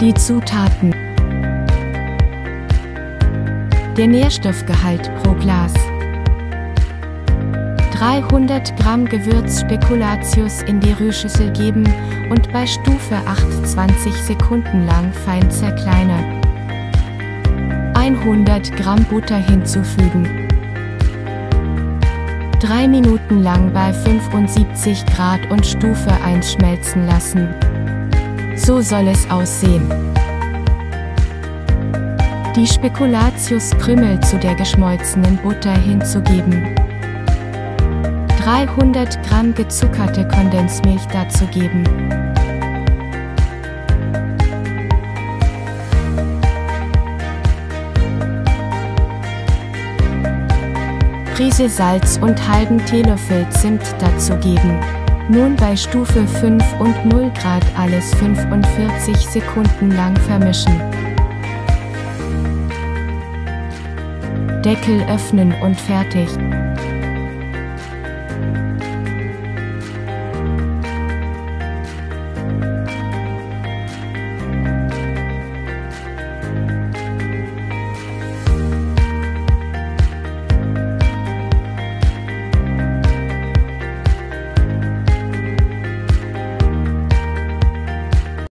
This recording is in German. Die Zutaten. Der Nährstoffgehalt pro Glas. 300 Gramm Gewürz Spekulatius in die Rührschüssel geben und bei Stufe 8 20 Sekunden lang fein zerkleinern. 100 Gramm Butter hinzufügen. 3 Minuten lang bei 75 Grad und Stufe 1 schmelzen lassen. So soll es aussehen. Die Spekulatius-Krümel zu der geschmolzenen Butter hinzugeben. 300 Gramm gezuckerte Kondensmilch dazugeben. Prise Salz und halben Teelöffel Zimt dazugeben. Nun bei Stufe 5 und 0 Grad alles 45 Sekunden lang vermischen. Deckel öffnen und fertig.